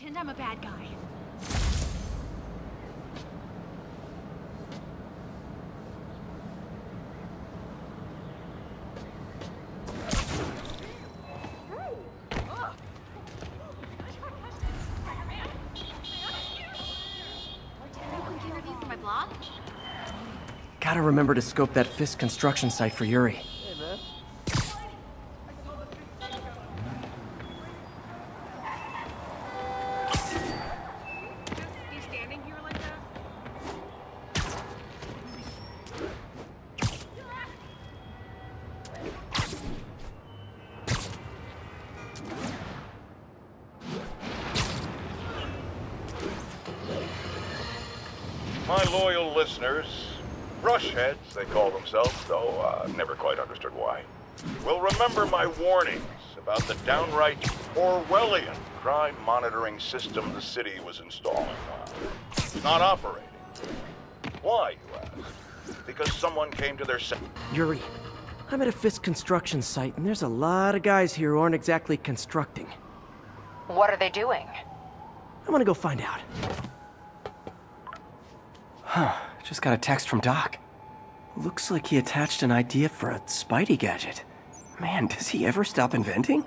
pretend I'm a bad guy. Gotta remember to scope that Fisk construction site for Yuri. My loyal listeners, brushheads they call themselves, though I've never quite understood why, will remember my warnings about the downright Orwellian crime monitoring system the city was installing on. It's not operating. Why, you ask? Because someone came to their senses. Yuri, I'm at a Fisk construction site, and there's a lot of guys here who aren't exactly constructing. What are they doing? I'm gonna go find out. Huh, just got a text from Doc. Looks like he attached an idea for a Spidey gadget. Man, does he ever stop inventing?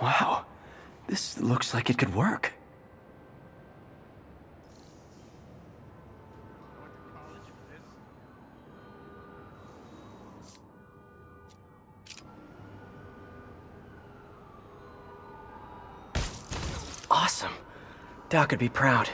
Wow, this looks like it could work. Awesome. Doc would be proud.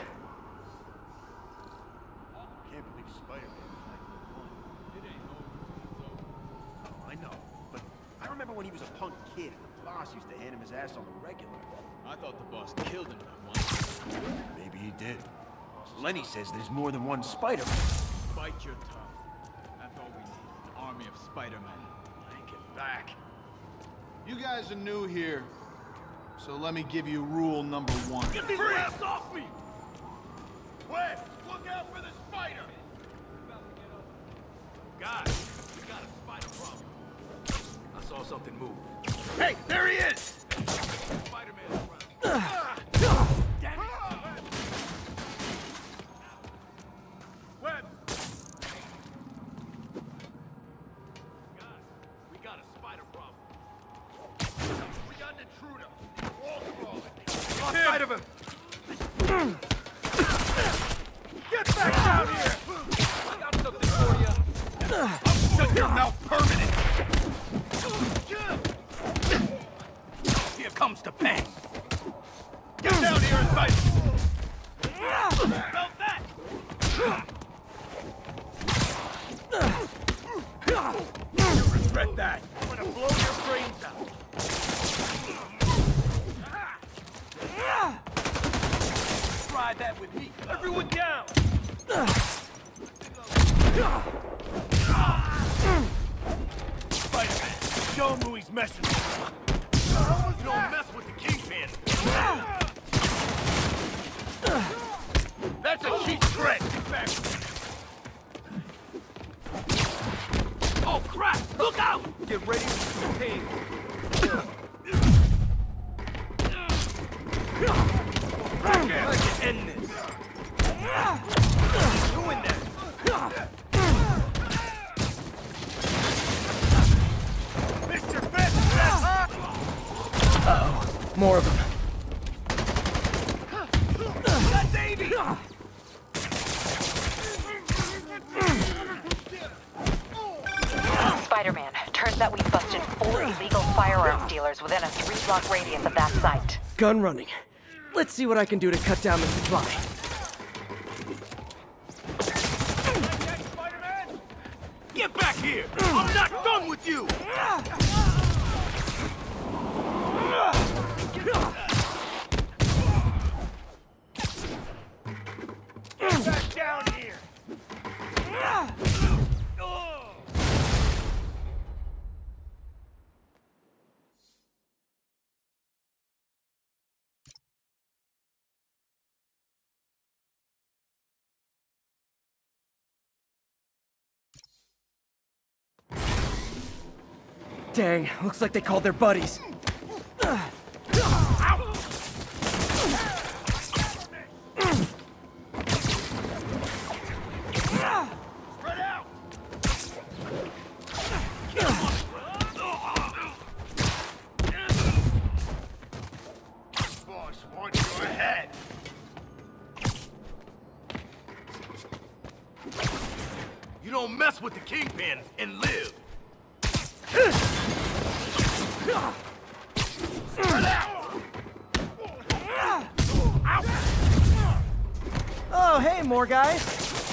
I know, but I remember when he was a punk kid. Boss used to hand him his ass on the regular. I thought the boss killed him that once. Maybe he did. Lenny says there's more than one Spider-Man. Bite your tongue. That's all we need. An army of Spider-Man. Take it back. You guys are new here, so let me give you rule number one. Get these rats off me! Wait! Look out for the spider! Guys, we got a spider problem. I saw something move. Hey, there he is! Spider-Man around. Damn it! Web! Guys, we got a spider problem. We got an intruder. Wall crawling. Lost sight of him! Get back down here! I got something for you. I'll shut your mouth permanent! Here comes the bang. Get down here and fight. Felt that. You'll regret that. I'm gonna blow your brains out. Try that with me. Everyone down. Spider-Man, show him who he's messing with. You don't mess with the kingpin. That's a cheap trick. Get ready to pay. I can end this. You're doing that. Mr. Fisk! Uh-oh. More of them. Spider-Man, turns out we've busted 4 illegal firearms dealers within a 3-block radius of that site. Gun running. Let's see what I can do to cut down the supply. Spider-Man! Get back here! I'm not done with you! Get back down here! Dang, looks like they called their buddies.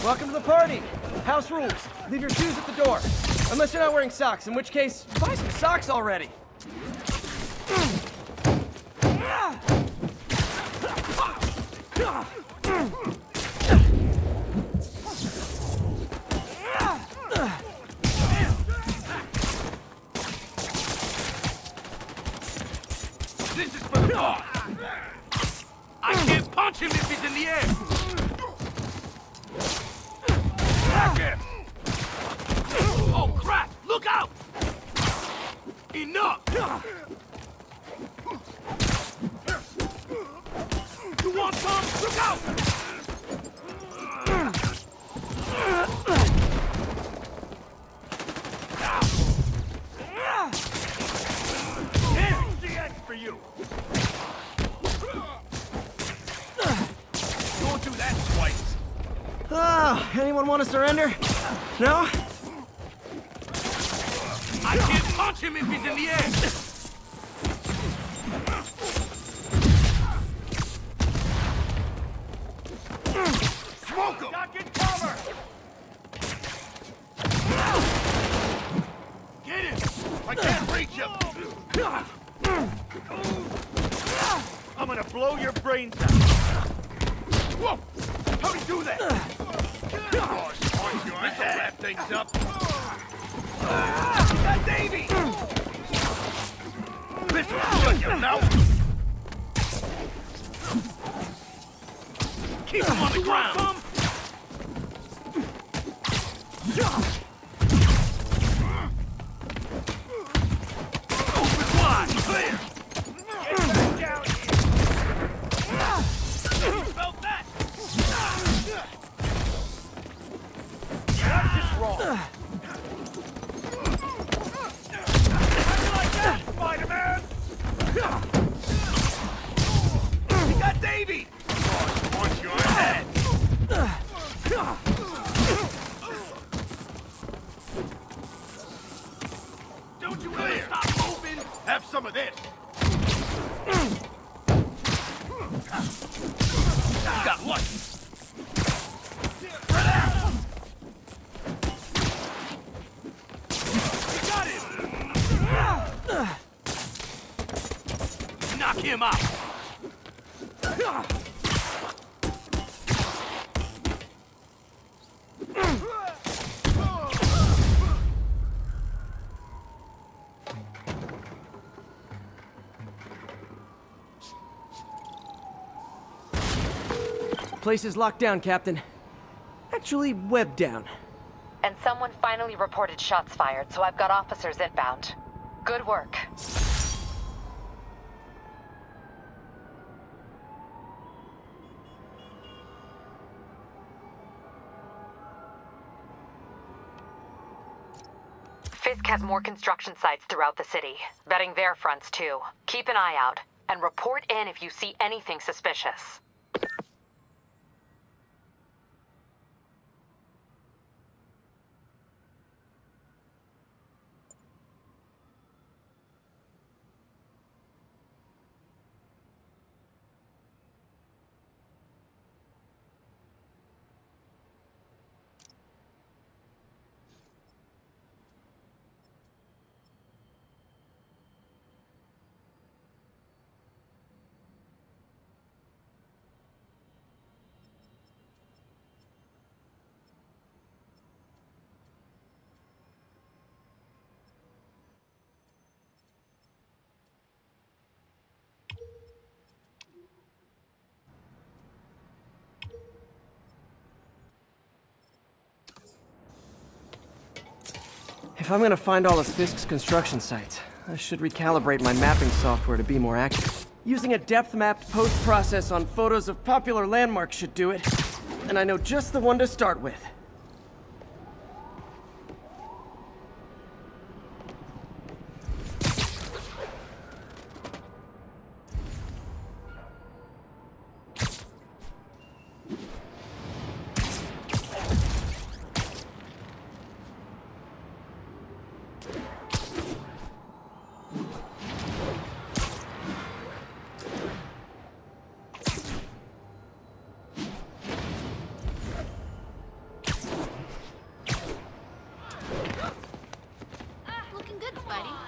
Welcome to the party! House rules, leave your shoes at the door. Unless you're not wearing socks, in which case, buy some socks already! This is for the boss! I can't punch him if he's in the air! Oh crap! Look out! Enough! You want some? Look out! Here's the end for you! Don't do that twice! Oh, anyone want to surrender? No? I can't punch him if he's in the air! Smoke him! Not get cover! Get him! I can't reach him! I'm gonna blow your brains out! Whoa! How do you do that? Boy, this'll wrap things up. That Davey! This will shut your mouth! Keep him on the ground! Open wide! Clear! Get back down here! You felt that? Wrong. How do you like that, Spider-Man? You got Davey! Oh, watch your head! Don't you ever stop moving! Have some of this! You got lucky! Knock him out! Place is locked down, Captain. Actually, webbed down. and someone finally reported shots fired, so I've got officers inbound. Good work. Fisk has more construction sites throughout the city, vetting their fronts too. Keep an eye out, and report in if you see anything suspicious. If I'm gonna find all of Fisk's construction sites, I should recalibrate my mapping software to be more accurate. Using a depth-mapped post-process on photos of popular landmarks should do it, and I know just the one to start with.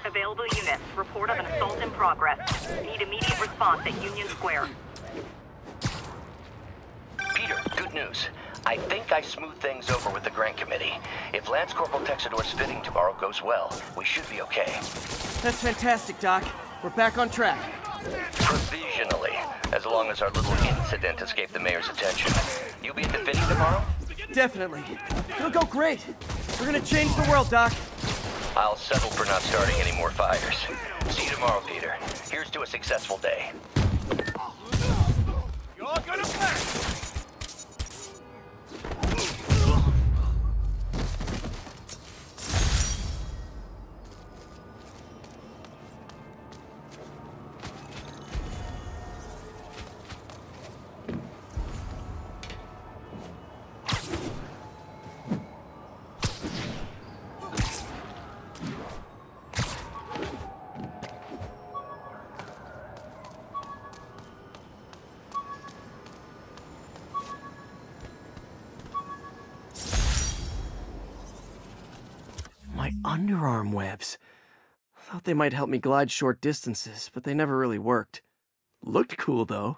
Available units, report of an assault in progress. Need immediate response at Union Square. Peter, good news. I think I smoothed things over with the Grand Committee. If Lance Corporal Texador's fitting tomorrow goes well, we should be okay. That's fantastic, Doc. We're back on track. Provisionally, as long as our little incident escaped the mayor's attention. You'll be at the fitting tomorrow? Definitely. It'll go great. We're gonna change the world, Doc. I'll settle for not starting any more fires. See you tomorrow, Peter. Here's to a successful day. You're gonna play! Underarm webs. Thought they might help me glide short distances, but they never really worked. Looked cool, though.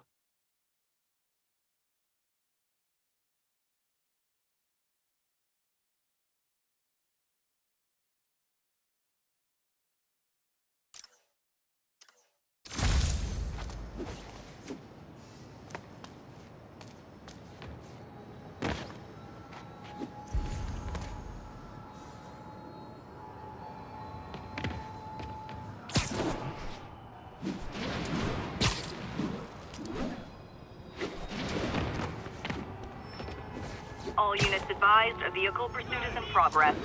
All units advised, a vehicle pursuit is in progress.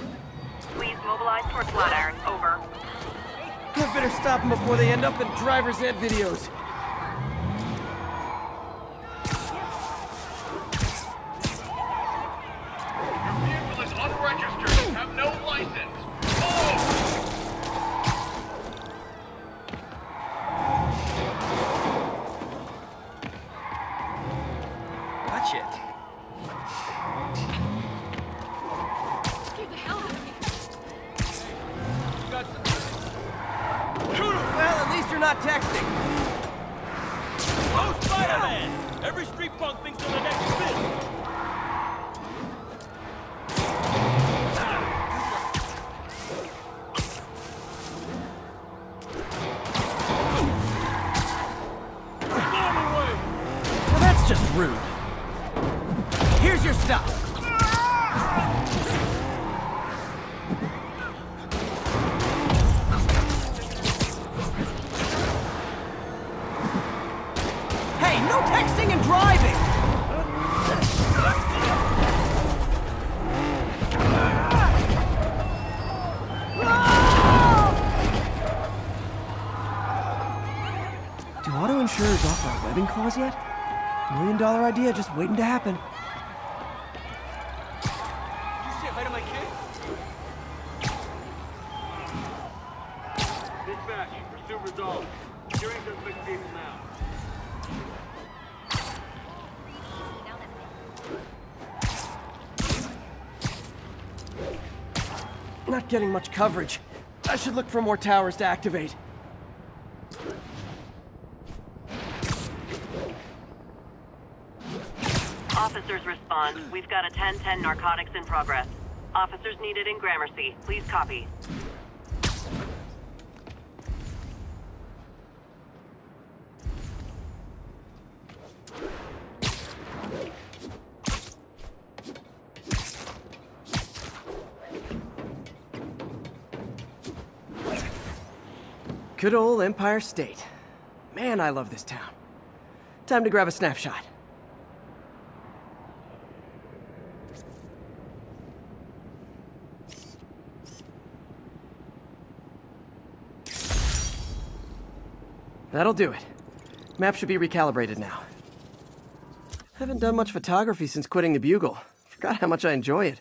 Please mobilize for Flat Iron, over. I better stop them before they end up in driver's ed videos. Well, at least you're not texting. living clause yet? $1 million idea just waiting to happen. You shit right on my kid? Big back, resume resolve. Hearing the victim now. Not getting much coverage. I should look for more towers to activate. Officers respond. We've got a 10-10 narcotics in progress. Officers needed in Gramercy. Please copy. Good old Empire State. Man, I love this town. Time to grab a snapshot. That'll do it. Map should be recalibrated now. Haven't done much photography since quitting the Bugle. Forgot how much I enjoy it.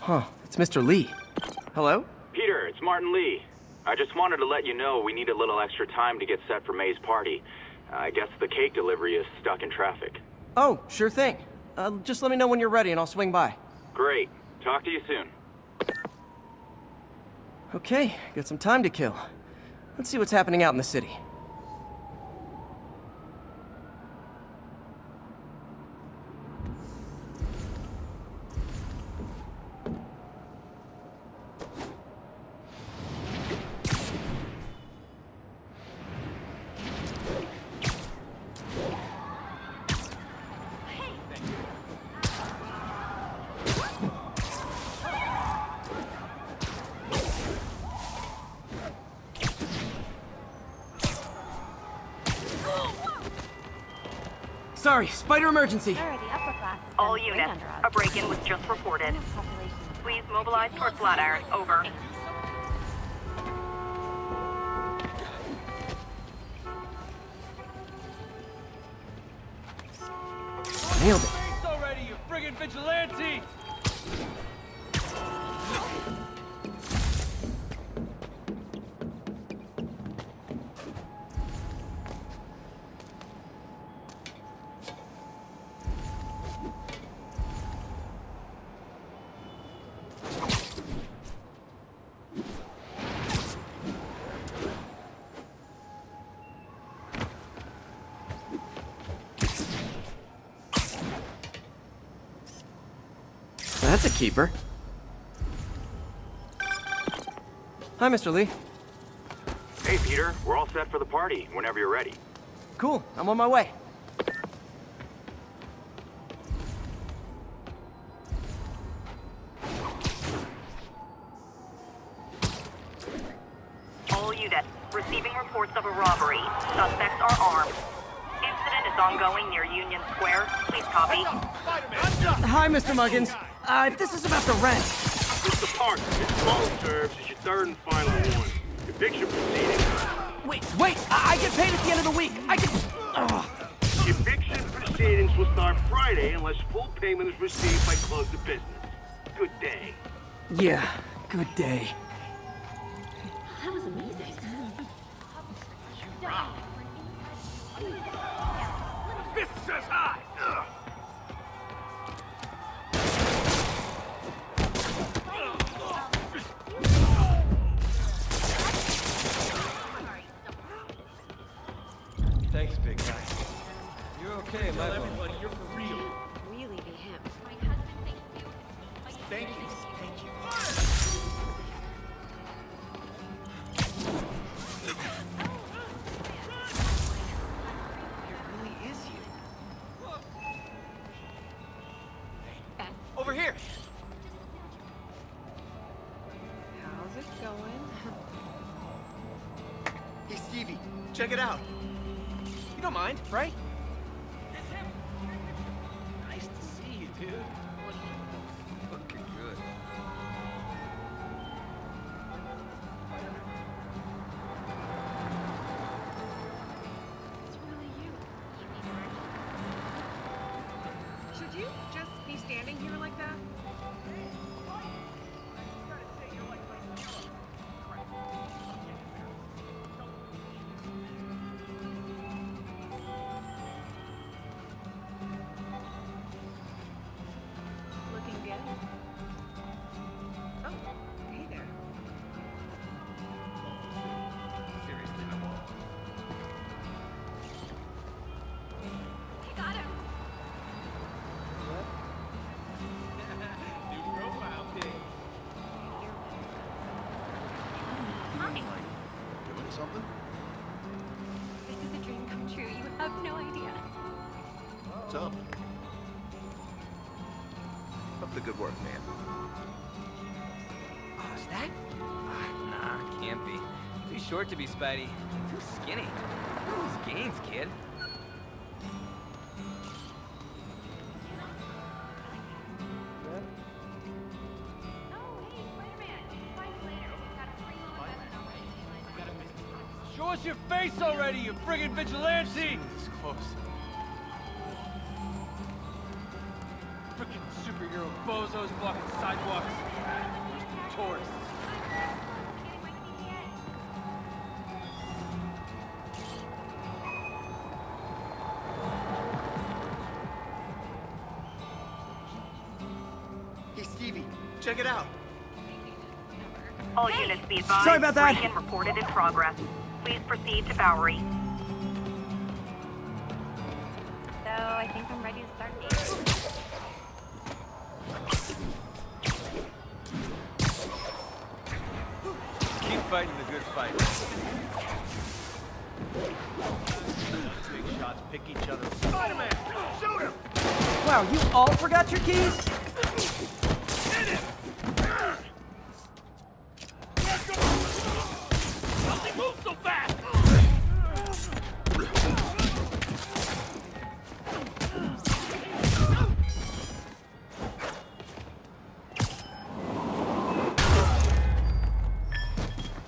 Huh, it's Mr. Lee. Hello? Peter, it's Martin Lee. I just wanted to let you know we need a little extra time to get set for May's party. I guess the cake delivery is stuck in traffic. Oh, sure thing. Just let me know when you're ready and I'll swing by. Great. Talk to you soon. Okay, got some time to kill. Let's see what's happening out in the city. Sorry, spider emergency. All units, a break-in was just reported. Please mobilize toward Flat Iron. Over. Nailed it. Thanks already, you friggin' vigilante! That's a keeper. Hi, Mr. Lee. Hey, Peter. We're all set for the party whenever you're ready. Cool. I'm on my way. All units receiving reports of a robbery. Suspects are armed. Incident is ongoing near Union Square. Please copy. Hi, Mr. Muggins. If this is about the rent. Mr. Parker, this loan serves as your third and final one. Eviction proceedings. Wait! I get paid at the end of the week. Eviction proceedings will start Friday unless full payment is received by close of business. Good day. Yeah, good day. That was amazing. This says I. Thanks, big guy. You're okay, my everybody, you're for real. You really be him. My husband thanks you. Thank you. Thank you. It really is you. Over here! How's it going? Hey, Stevie, check it out. You don't mind, right? It's him. Nice to see you, dude. Looking good. It's really you. Should you just be standing here like that? Good work, man. Oh, is that? Nah, can't be. Too short to be Spidey. Too skinny. Look at those gains, kid. Show us your face already, you friggin' vigilante! It's close. Superhero bozos blocking sidewalks. Tourists. Hey, Stevie, check it out. All units be advised. Sorry about that. Break-in reported in progress. Please proceed to Bowery. So I think I'm ready to start dating. Fighting the good fight. Big shots pick each other. Spider-Man! Shoot him! Wow, you all forgot your keys? Hit it! Nothing moves so fast!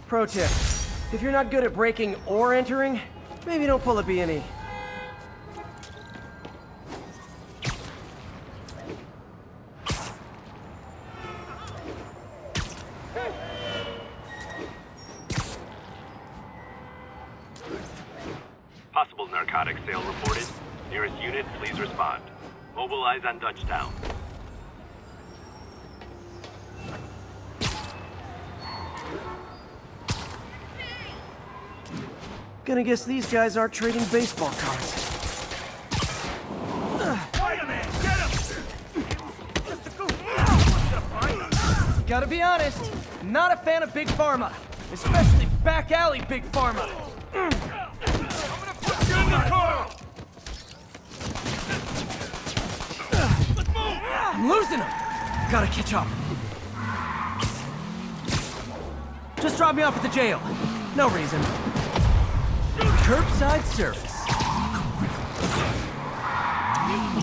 Pro tip, if you're not good at breaking or entering, maybe don't pull a B&E. Possible narcotic sale reported. Nearest unit, please respond. Mobilize on Dutchtown. Gonna guess these guys aren't trading baseball cards. Spider-Man, get him! Gotta be honest, not a fan of Big Pharma. Especially back alley Big Pharma. I'm gonna put you in the car! Let's move! I'm losing him! Gotta catch up. Just drop me off at the jail. No reason. Curbside service. Hey,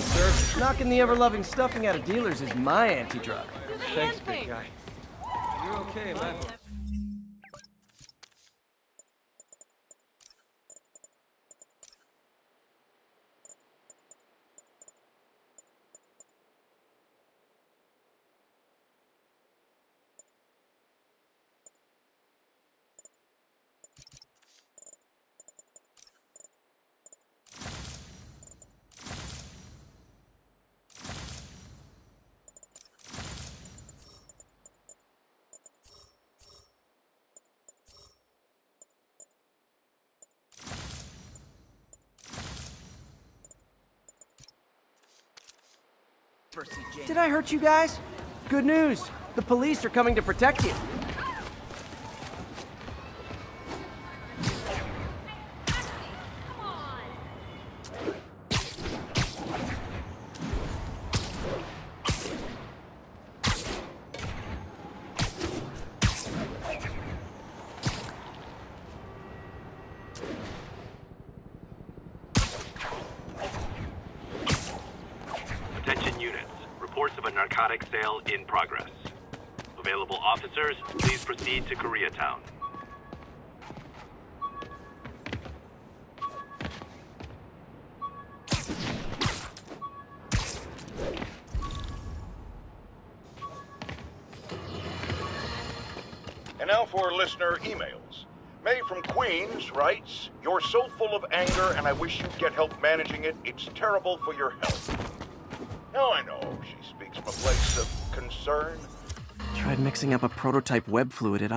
sir. Knocking the ever-loving stuffing out of dealers is my anti-drug. Thanks, big guy. You're okay, man. Did I hurt you guys? Good news. The police are coming to protect you. In progress. Available officers, please proceed to Koreatown. And now for listener emails. May from Queens writes, "You're so full of anger and I wish you'd get help managing it. It's terrible for your health." Now I know, she speaks from a place of concern. Tried mixing up a prototype web fluid at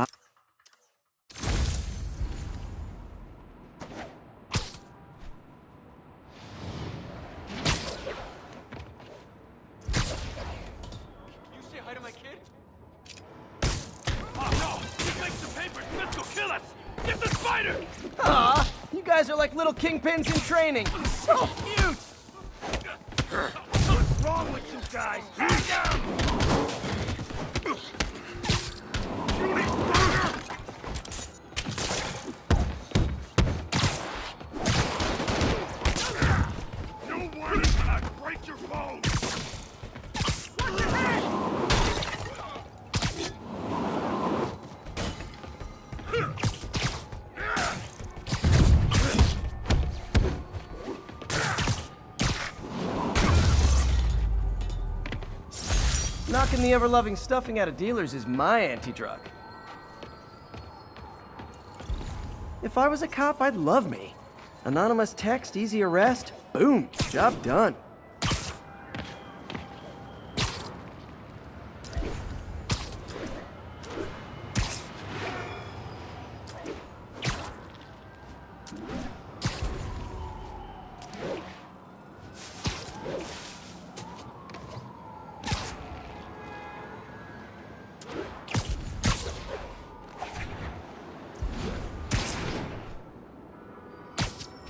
the ever-loving stuffing out of dealers is my anti-drug. If I was a cop, I'd love me. Anonymous text, easy arrest, boom, job done.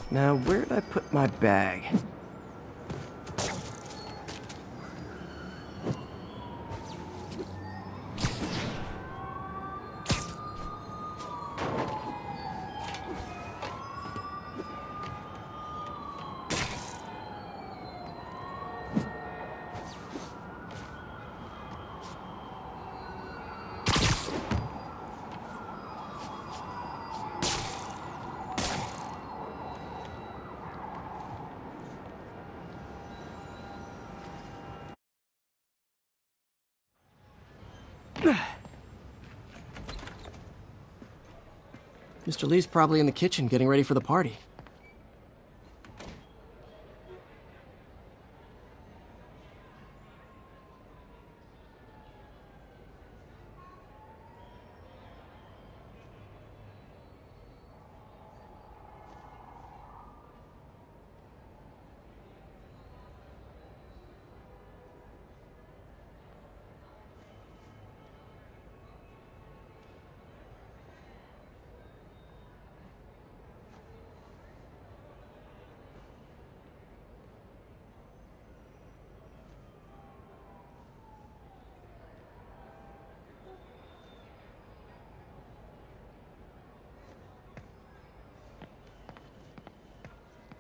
Now, where did I put my bag? Mr. Lee's probably in the kitchen getting ready for the party.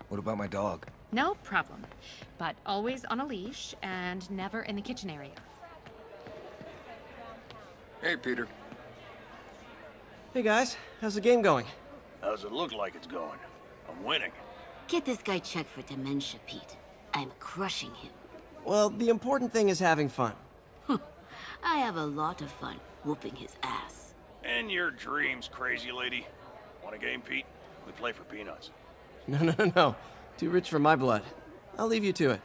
What about my dog? No problem. But always on a leash and never in the kitchen area. Hey, Peter. Hey, guys. How's the game going? How's it look like it's going? I'm winning. Get this guy checked for dementia, Pete. I'm crushing him. Well, the important thing is having fun. I have a lot of fun whooping his ass. In your dreams, crazy lady. Want a game, Pete? We play for peanuts. No. Too rich for my blood. I'll leave you to it.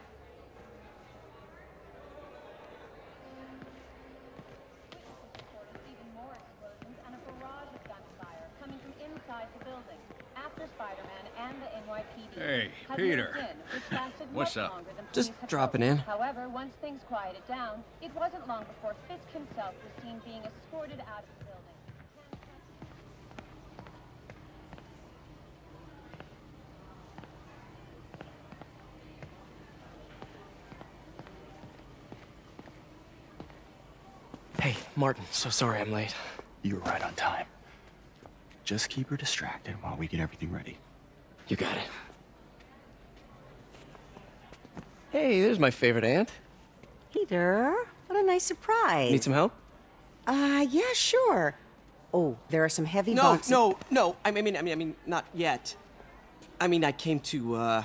Even more explosions and a barrage of gunfire coming from inside the building. After Spider-Man and the NYPD. Hey, Peter. What's up? Just dropping in. However, once things quieted down, it wasn't long before Fisk himself was seen being escorted out of the building. Hey, Martin, so sorry I'm late. You were right on time. Just keep her distracted while we get everything ready. You got it. Hey, there's my favorite aunt. Peter, what a nice surprise. Need some help? Yeah, sure. Oh, there are some heavy boxes. No, I mean, not yet. I mean, I came to, I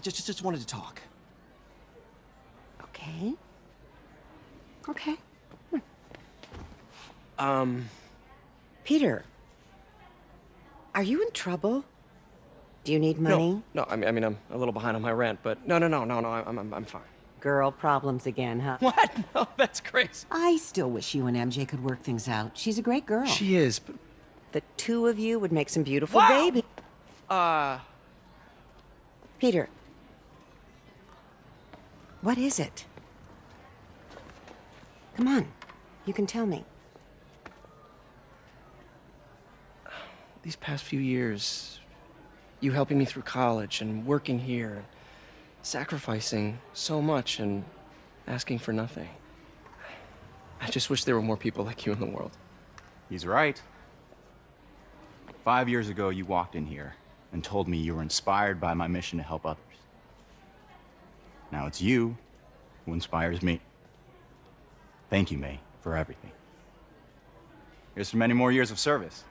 just wanted to talk. Okay. Okay. Peter, are you in trouble? Do you need money? No. I mean, I'm a little behind on my rent, but no. I'm fine. Girl problems again, huh? What? No, that's crazy. I still wish you and MJ could work things out. She's a great girl. She is, but the two of you would make some beautiful baby. Peter, what is it? Come on, you can tell me. These past few years, you helping me through college and working here, sacrificing so much and asking for nothing. I just wish there were more people like you in the world. He's right. 5 years ago, you walked in here and told me you were inspired by my mission to help others. Now it's you who inspires me. Thank you, May, for everything. Here's to many more years of service.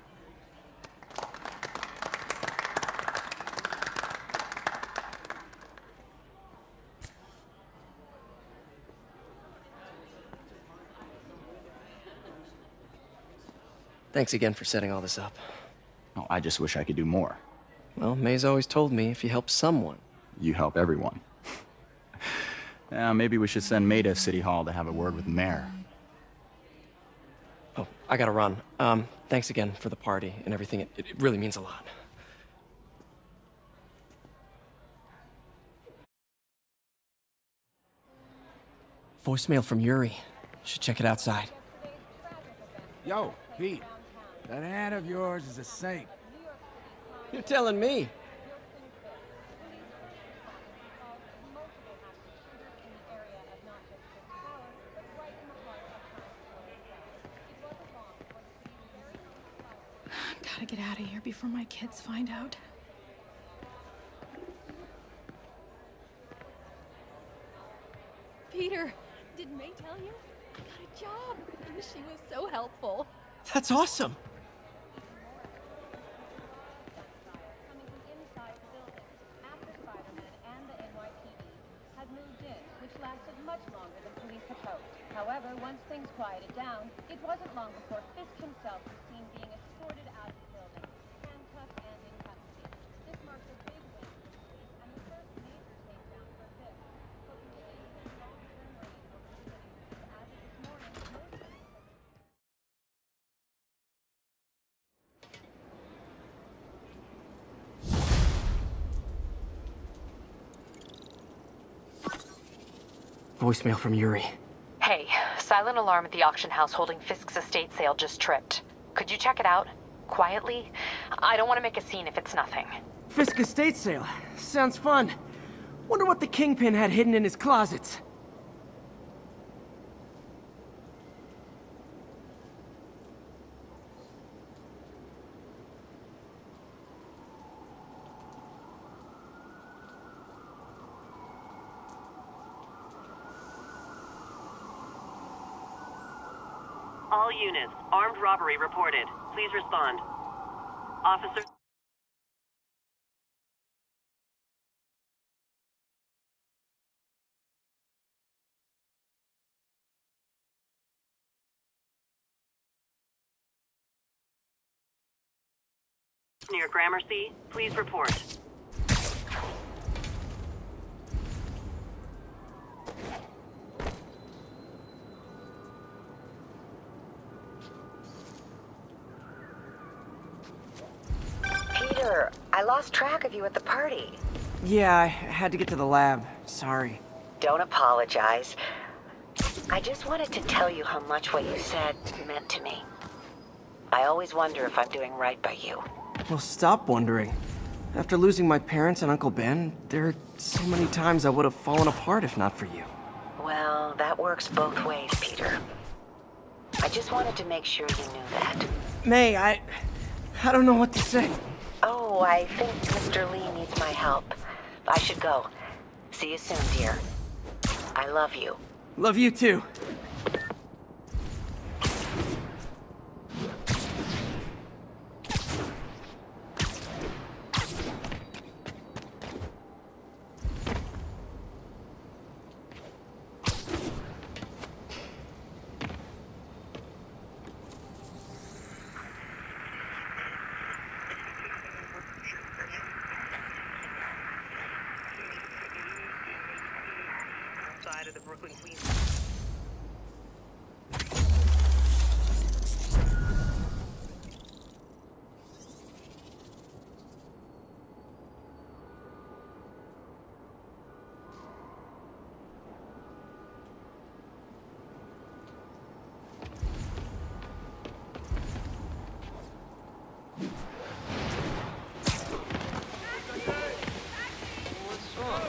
Thanks again for setting all this up. Oh, I just wish I could do more. Well, May's always told me if you help someone, you help everyone. Maybe we should send May to City Hall to have a word with the mayor. Oh, I gotta run. Thanks again for the party and everything. It really means a lot. Voicemail from Yuri. Should check it outside. Yo, Pete. That aunt of yours is a saint. You're telling me. Gotta get out of here before my kids find out. Peter, did May tell you? I got a job, and she was so helpful. That's awesome. However, once things quieted down, it wasn't long before Fisk himself was seen being escorted out of the building, handcuffed and in custody. This marks a big win for the police and the first major takedown for Fisk, hoping to aid their long-term reign over the city. As of this morning, Voicemail from Yuri. Hey, silent alarm at the auction house holding Fisk's estate sale just tripped. Could you check it out? Quietly? I don't want to make a scene if it's nothing. Fisk estate sale? Sounds fun. Wonder what the kingpin had hidden in his closets. All units, armed robbery reported. Please respond. Officer... near Gramercy, please report. Peter, I lost track of you at the party. Yeah, I had to get to the lab. Sorry. Don't apologize. I just wanted to tell you how much what you said meant to me. I always wonder if I'm doing right by you. Well, stop wondering. After losing my parents and Uncle Ben, there are so many times I would have fallen apart if not for you. Well, that works both ways, Peter. I just wanted to make sure you knew that. May, I don't know what to say. Oh, I think Mr. Lee needs my help. I should go. See you soon, dear. I love you. Love you, too.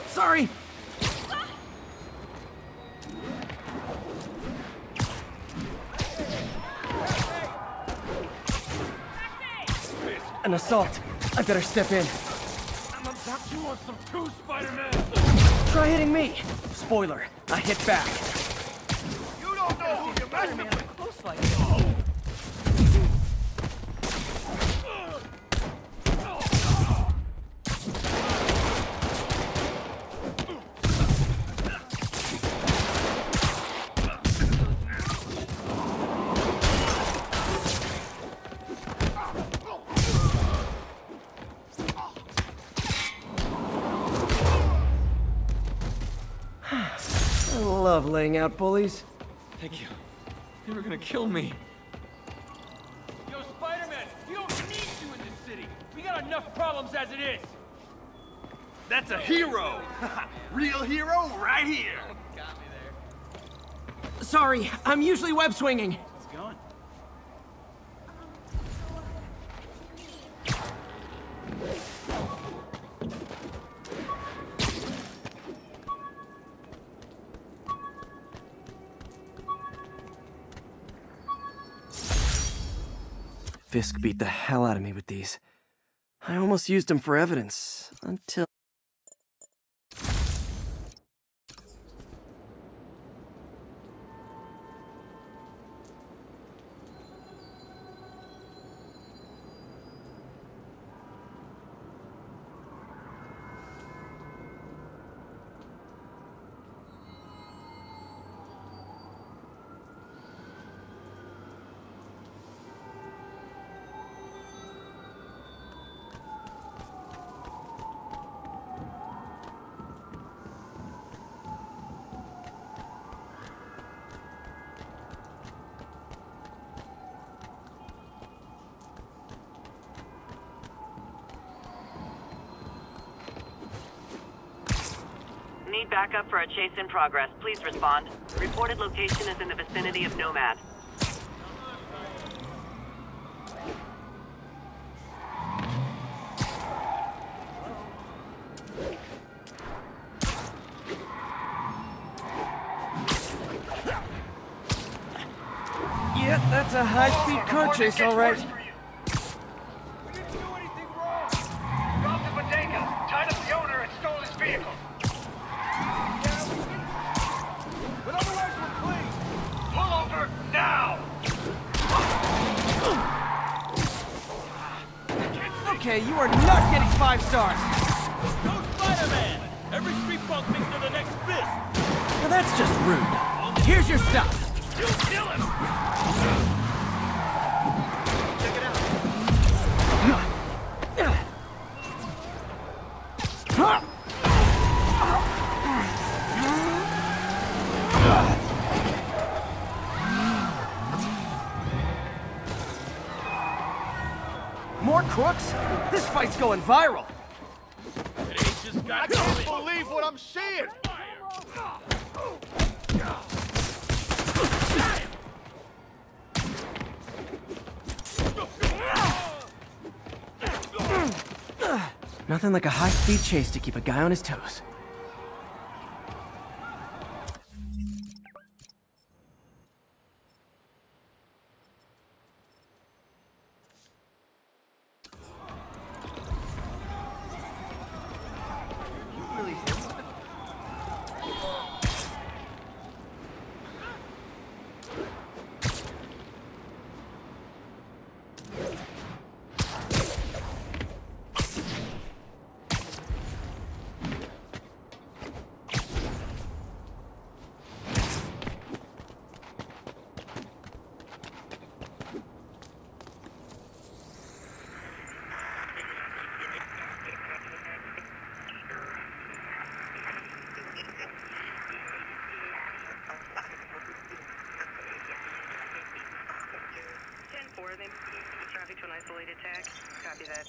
Sorry! An assault. I better step in. I'm about to want some two Spider-Man! Try hitting me! Spoiler, I hit back. You don't know who you're messing with! Close like this. Oh. I love laying out bullies. Thank you. They were gonna kill me. Yo, Spider-Man, we don't need you in this city. We got enough problems as it is. That's a hero. Real hero right here. Oh, got me there. Sorry, I'm usually web swinging. How's it going? Fisk beat the hell out of me with these. I almost used them for evidence, until... Need backup for a chase in progress. Please respond. Reported location is in the vicinity of Nomad. Yeah, that's a high-speed car chase, all right. We didn't do anything wrong. Robbed the bodega, tied up the owner, and stole his vehicle. But otherwise we're clean! Pull over now! okay, you are not getting 5 stars! Go Spider-Man! Every street punk thinks they're the next Fisk! Well, that's just rude. Here's your stuff! You'll kill him! Check it out. More crooks? This fight's going viral. It ain't just got I can't believe what I'm seeing. Nothing like a high-speed chase to keep a guy on his toes.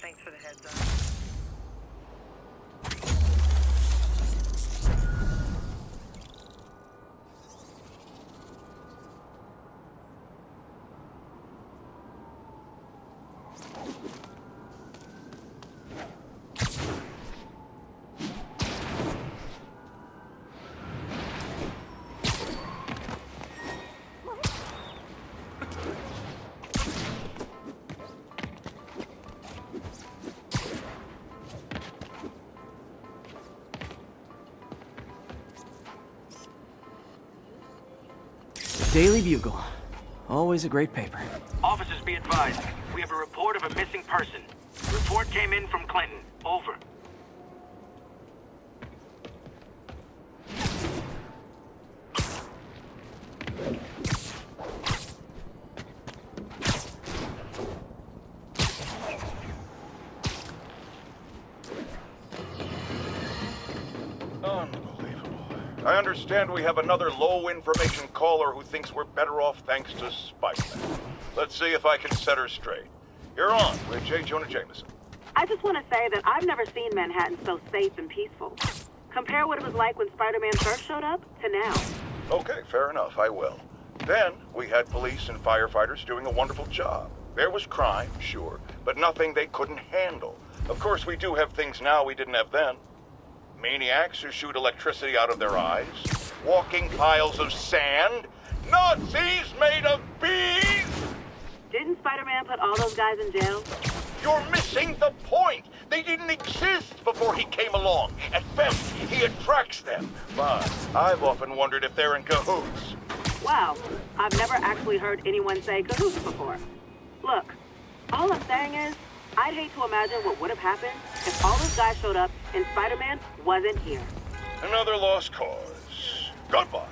Thanks for the heads up. Daily Bugle. Always a great paper. Officers, be advised. We have a report of a missing person. Report came in from Clinton. Over. I understand we have another low-information caller who thinks we're better off thanks to Spider-Man. Let's see if I can set her straight. You're on with J. Jonah Jameson. I just want to say that I've never seen Manhattan so safe and peaceful. Compare what it was like when Spider-Man first showed up to now. Okay, fair enough, I will. Then we had police and firefighters doing a wonderful job. There was crime, sure, but nothing they couldn't handle. Of course, we do have things now we didn't have then. Maniacs who shoot electricity out of their eyes, walking piles of sand, Nazis made of bees! Didn't Spider-Man put all those guys in jail? You're missing the point! They didn't exist before he came along. At best, he attracts them. But I've often wondered if they're in cahoots. Wow, I've never actually heard anyone say cahoots before. Look, all I'm saying is, I'd hate to imagine what would have happened if all those guys showed up and Spider-Man wasn't here. Another lost cause. Goodbye.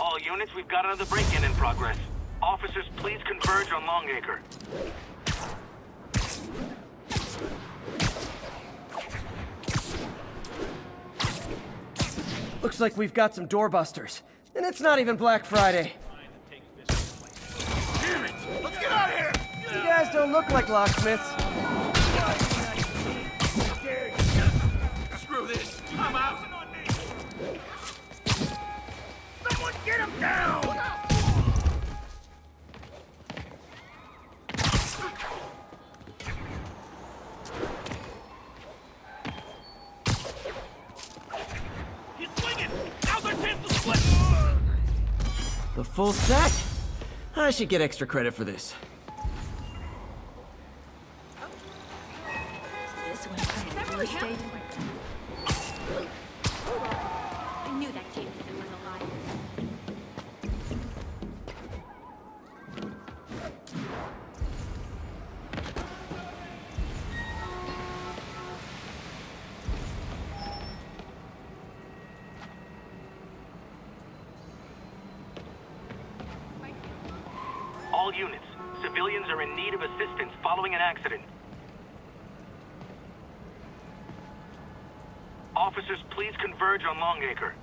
All units, we've got another break-in in progress. Officers, please converge on Longacre. Looks like we've got some doorbusters. And it's not even Black Friday. Damn it! Let's get out of here! You guys don't look like locksmiths. Screw this! I'm out! Get him down! The full stack? I should get extra credit for this. This one is that really him? I knew that Jameson was a liar. All units, civilians are in need of assistance following an accident. Officers, please converge on Longacre.